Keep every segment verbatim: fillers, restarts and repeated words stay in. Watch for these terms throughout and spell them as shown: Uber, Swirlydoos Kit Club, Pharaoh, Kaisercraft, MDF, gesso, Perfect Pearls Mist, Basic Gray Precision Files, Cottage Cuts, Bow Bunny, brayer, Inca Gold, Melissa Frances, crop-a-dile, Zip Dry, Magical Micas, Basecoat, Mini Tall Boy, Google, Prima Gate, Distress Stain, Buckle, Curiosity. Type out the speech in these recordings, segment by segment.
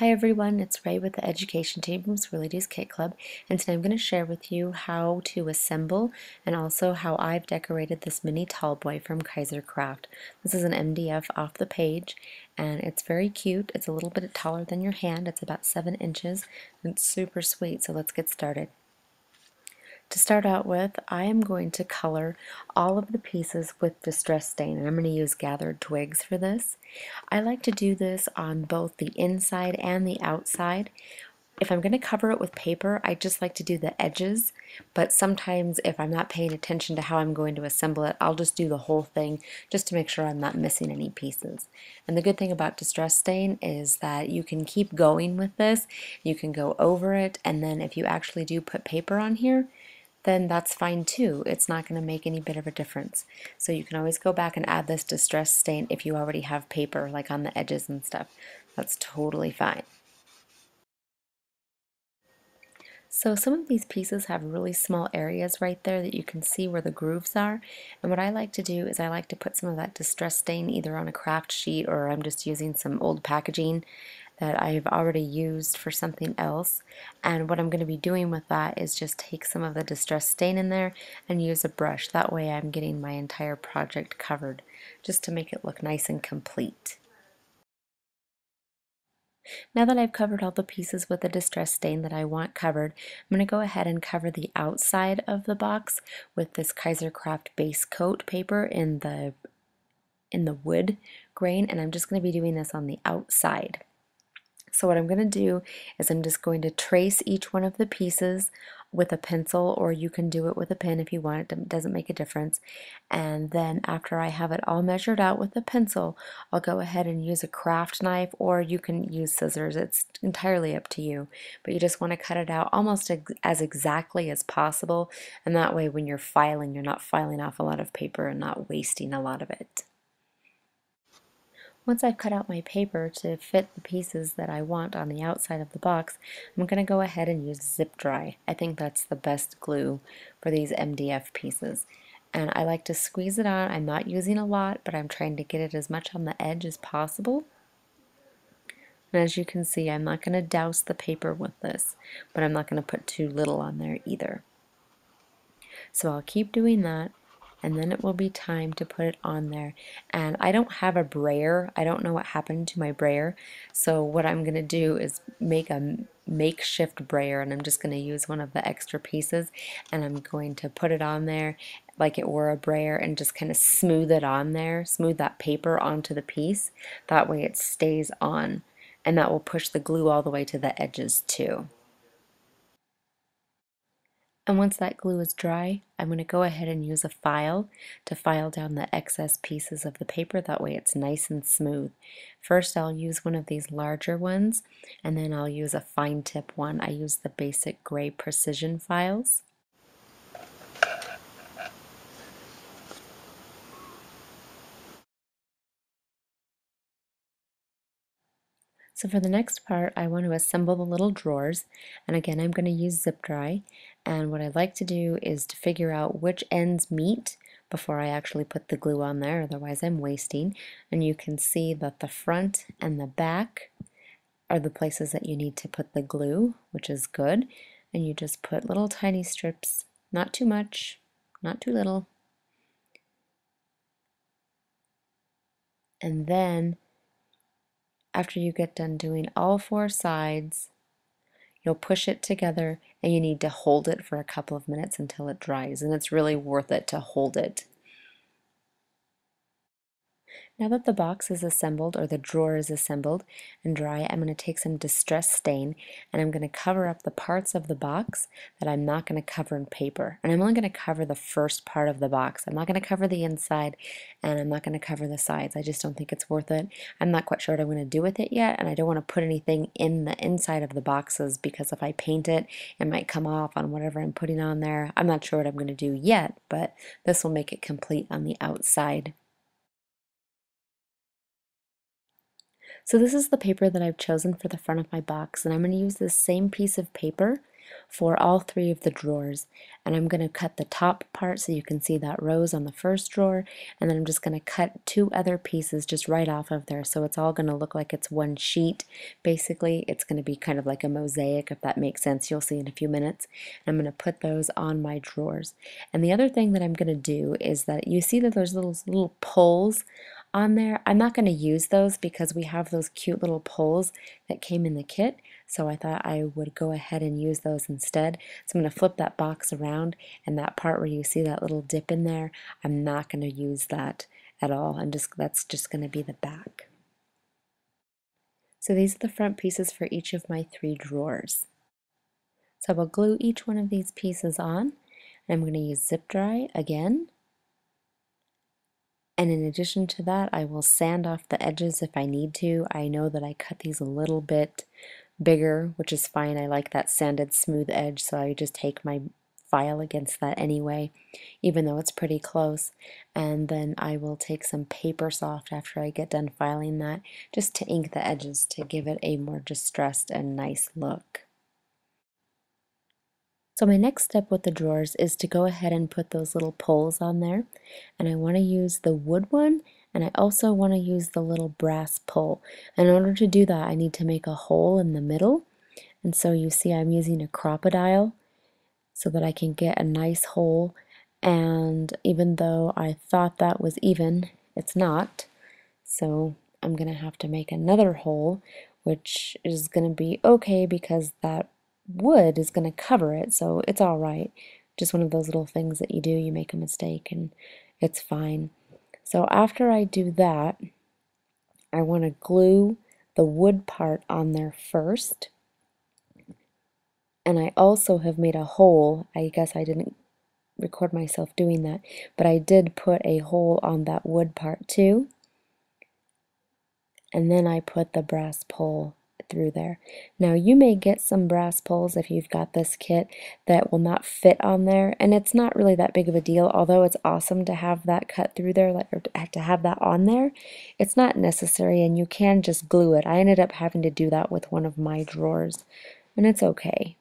Hi everyone, it's Ray with the Education Team from Swirlydoos Kit Club, and today I'm going to share with you how to assemble and also how I've decorated this mini tall boy from Kaisercraft. This is an M D F off the page, and it's very cute. It's a little bit taller than your hand. It's about seven inches, and it's super sweet, so let's get started. To start out with, I am going to color all of the pieces with Distress Stain, and I'm going to use gathered twigs for this. I like to do this on both the inside and the outside. If I'm going to cover it with paper, I just like to do the edges, but sometimes if I'm not paying attention to how I'm going to assemble it, I'll just do the whole thing just to make sure I'm not missing any pieces. And the good thing about Distress Stain is that you can keep going with this, you can go over it, and then if you actually do put paper on here, then that's fine too. It's not going to make any bit of a difference. So you can always go back and add this Distress Stain if you already have paper, like on the edges and stuff. That's totally fine. So some of these pieces have really small areas right there that you can see where the grooves are, and what I like to do is I like to put some of that Distress Stain either on a craft sheet, or I'm just using some old packaging that I've already used for something else. And what I'm going to be doing with that is just take some of the Distress Stain in there and use a brush. That way I'm getting my entire project covered, just to make it look nice and complete. Now that I've covered all the pieces with the Distress Stain that I want covered, I'm going to go ahead and cover the outside of the box with this Kaisercraft base coat paper in the, in the wood grain, and I'm just going to be doing this on the outside. So what I'm going to do is I'm just going to trace each one of the pieces with a pencil, or you can do it with a pen if you want, it doesn't make a difference. And then after I have it all measured out with a pencil, I'll go ahead and use a craft knife, or you can use scissors, it's entirely up to you. But you just want to cut it out almost as exactly as possible, and that way when you're filing, you're not filing off a lot of paper and not wasting a lot of it. Once I've cut out my paper to fit the pieces that I want on the outside of the box, I'm going to go ahead and use Zip Dry. I think that's the best glue for these M D F pieces. And I like to squeeze it on. I'm not using a lot, but I'm trying to get it as much on the edge as possible. And as you can see, I'm not going to douse the paper with this, but I'm not going to put too little on there either. So I'll keep doing that. And then it will be time to put it on there. And I don't have a brayer. I don't know what happened to my brayer. So what I'm going to do is make a makeshift brayer, and I'm just going to use one of the extra pieces, and I'm going to put it on there like it were a brayer and just kind of smooth it on there, smooth that paper onto the piece. That way it stays on, and that will push the glue all the way to the edges too. And once that glue is dry, I'm going to go ahead and use a file to file down the excess pieces of the paper. That way it's nice and smooth. First I'll use one of these larger ones, and then I'll use a fine tip one. I use the Basic Gray Precision Files. So for the next part, I want to assemble the little drawers, and again I'm going to use Zip Dry, and what I like to do is to figure out which ends meet before I actually put the glue on there, otherwise I'm wasting. And you can see that the front and the back are the places that you need to put the glue, which is good, and you just put little tiny strips, not too much, not too little, and then after you get done doing all four sides, you'll push it together, and you need to hold it for a couple of minutes until it dries, and it's really worth it to hold it. Now that the box is assembled, or the drawer is assembled and dry, I'm going to take some Distress Stain, and I'm going to cover up the parts of the box that I'm not going to cover in paper. And I'm only going to cover the first part of the box. I'm not going to cover the inside, and I'm not going to cover the sides. I just don't think it's worth it. I'm not quite sure what I'm going to do with it yet, and I don't want to put anything in the inside of the boxes, because if I paint it, it might come off on whatever I'm putting on there. I'm not sure what I'm going to do yet, but this will make it complete on the outside. So this is the paper that I've chosen for the front of my box, and I'm going to use this same piece of paper for all three of the drawers, and I'm going to cut the top part so you can see that rose on the first drawer, and then I'm just going to cut two other pieces just right off of there, so it's all going to look like it's one sheet. Basically it's going to be kind of like a mosaic, if that makes sense. You'll see in a few minutes. And I'm going to put those on my drawers. And the other thing that I'm going to do is that you see that there's little little pulls on there. I'm not going to use those because we have those cute little poles that came in the kit, so I thought I would go ahead and use those instead. So I'm going to flip that box around, and that part where you see that little dip in there, I'm not going to use that at all. I'm just that's just going to be the back. So these are the front pieces for each of my three drawers. So I will glue each one of these pieces on, and I'm going to use Zip Dry again. And in addition to that, I will sand off the edges if I need to. I know that I cut these a little bit bigger, which is fine. I like that sanded smooth edge, so I just take my file against that anyway, even though it's pretty close. And then I will take some paper soft after I get done filing that, just to ink the edges to give it a more distressed and nice look. So my next step with the drawers is to go ahead and put those little poles on there, and I want to use the wood one, and I also want to use the little brass pole. And in order to do that, I need to make a hole in the middle, and so you see I'm using a crop-a-dile so that I can get a nice hole. And even though I thought that was even, it's not, so I'm gonna have to make another hole, which is gonna be okay because that wood is going to cover it, so it's all right. Just one of those little things that you do, you make a mistake and it's fine. So after I do that, I want to glue the wood part on there first. And I also have made a hole. I guess I didn't record myself doing that, but I did put a hole on that wood part too. And then I put the brass pole through there. Now you may get some brass poles if you've got this kit that will not fit on there, and it's not really that big of a deal, although it's awesome to have that cut through there, like, or to have that on there. It's not necessary, and you can just glue it. I ended up having to do that with one of my drawers, and it's okay.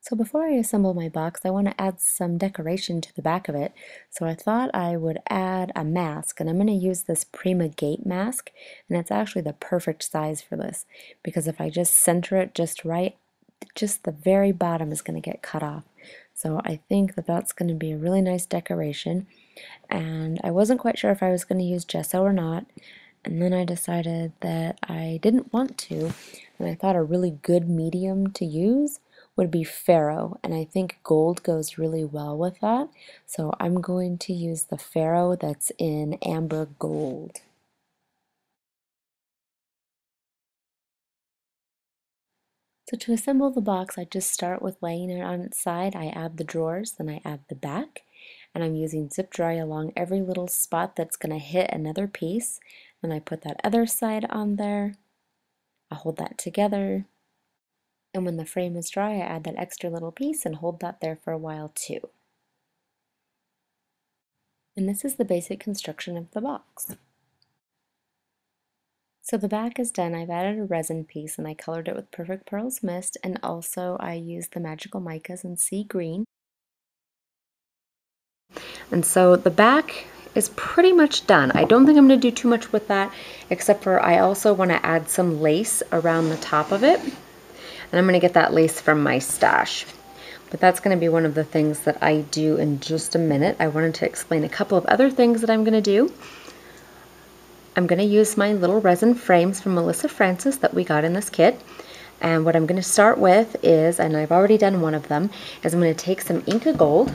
So before I assemble my box, I want to add some decoration to the back of it. So I thought I would add a mask, and I'm going to use this Prima Gate mask, and it's actually the perfect size for this, because if I just center it just right, just the very bottom is going to get cut off. So I think that that's going to be a really nice decoration, and I wasn't quite sure if I was going to use gesso or not, and then I decided that I didn't want to, and I thought a really good medium to use would be Pharaoh, and I think gold goes really well with that. So I'm going to use the Pharaoh that's in amber gold. So to assemble the box, I just start with laying it on its side. I add the drawers, then I add the back, and I'm using Zip Dry along every little spot that's going to hit another piece. And I put that other side on there. I hold that together. And when the frame is dry, I add that extra little piece and hold that there for a while too. And this is the basic construction of the box. So the back is done. I've added a resin piece, and I colored it with Perfect Pearls Mist, and also I used the Magical Micas in Sea Green. And so the back is pretty much done. I don't think I'm going to do too much with that, except for I also want to add some lace around the top of it. And I'm going to get that lace from my stash. But that's going to be one of the things that I do in just a minute. I wanted to explain a couple of other things that I'm going to do. I'm going to use my little resin frames from Melissa Frances that we got in this kit. And what I'm going to start with is, and I've already done one of them, is I'm going to take some Inca Gold.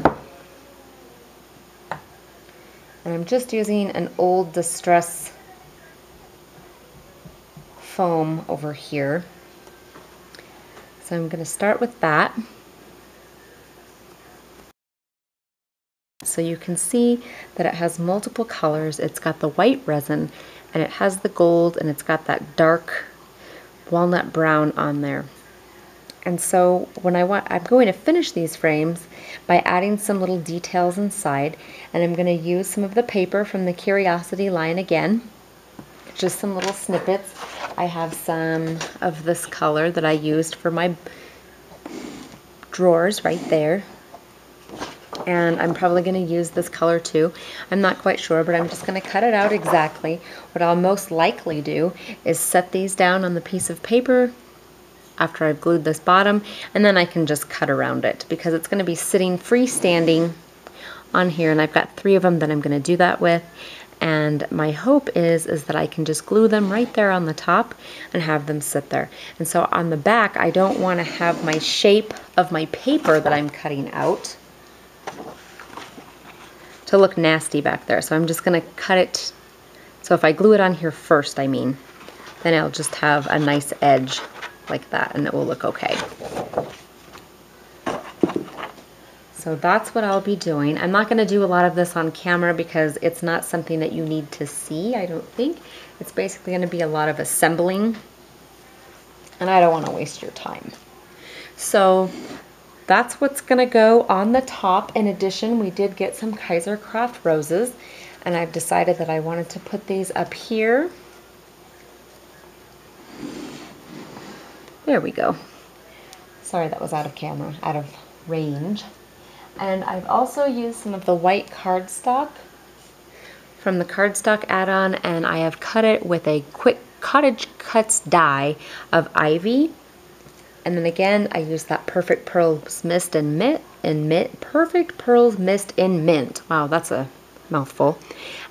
And I'm just using an old Distress foam over here. So I'm going to start with that. So you can see that it has multiple colors. It's got the white resin, and it has the gold, and it's got that dark walnut brown on there. And so when I want, I'm going to finish these frames by adding some little details inside, and I'm going to use some of the paper from the Curiosity line again. just some little snippets. I have some of this color that I used for my drawers right there. And I'm probably going to use this color too. I'm not quite sure, but I'm just going to cut it out exactly. What I'll most likely do is set these down on the piece of paper after I've glued this bottom, and then I can just cut around it because it's going to be sitting freestanding on here, and I've got three of them that I'm going to do that with. And my hope is is that I can just glue them right there on the top and have them sit there. And so on the back, I don't want to have my shape of my paper that I'm cutting out to look nasty back there. So I'm just going to cut it. So if I glue it on here first, I mean, then I'll just have a nice edge like that, and it will look okay. So that's what I'll be doing. I'm not going to do a lot of this on camera because it's not something that you need to see, I don't think. It's basically going to be a lot of assembling, and I don't want to waste your time. So that's what's going to go on the top. In addition, we did get some Kaisercraft roses, and I've decided that I wanted to put these up here. There we go. Sorry, that was out of camera, out of range. And I've also used some of the white cardstock from the cardstock add-on, and I have cut it with a quick Cottage Cuts die of Ivy. And then again, I used that Perfect Pearls Mist in Mint, in Mint, Perfect Pearls Mist in Mint. Wow, that's a mouthful.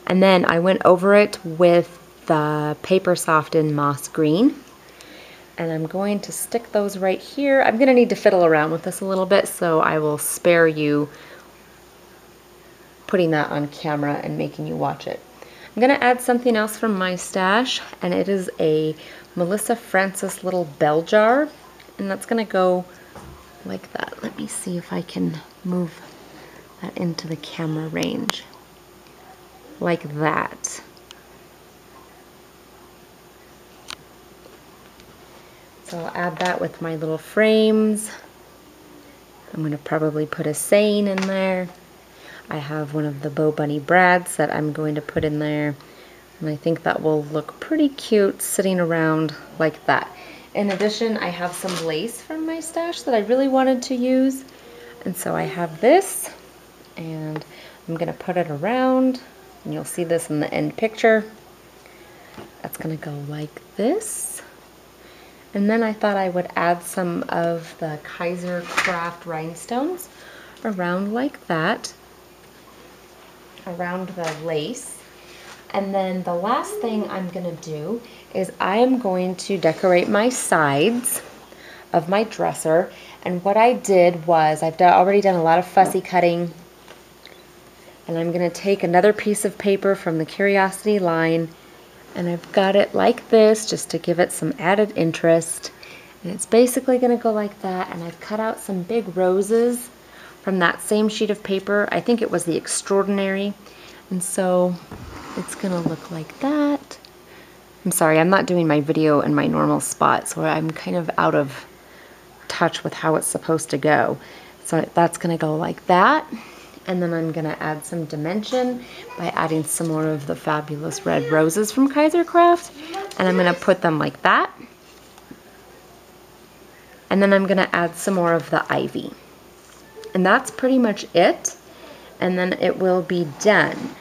And then I went over it with the Paper Soft in Moss Green. And I'm going to stick those right here. I'm going to need to fiddle around with this a little bit, so I will spare you putting that on camera and making you watch it. I'm going to add something else from my stash, and it is a Melissa Frances little bell jar, and that's going to go like that. Let me see if I can move that into the camera range, like that. So I'll add that with my little frames. I'm going to probably put a saying in there. I have one of the Bow Bunny brads that I'm going to put in there, and I think that will look pretty cute sitting around like that. In addition, I have some lace from my stash that I really wanted to use, and so I have this, and I'm going to put it around, and you'll see this in the end picture. That's going to go like this. And then I thought I would add some of the Kaisercraft rhinestones around like that, around the lace. And then the last thing I'm going to do is I am going to decorate my sides of my dresser. And what I did was I've done, already done a lot of fussy cutting, and I'm going to take another piece of paper from the Curiosity line, and I've got it like this just to give it some added interest. And it's basically going to go like that, and I've cut out some big roses from that same sheet of paper. I think it was the Extraordinary. And so it's going to look like that. I'm sorry, I'm not doing my video in my normal spot, so I'm kind of out of touch with how it's supposed to go. So that's going to go like that. And then I'm going to add some dimension by adding some more of the fabulous red roses from Kaisercraft. And I'm going to put them like that. And then I'm going to add some more of the ivy. And that's pretty much it. And then it will be done.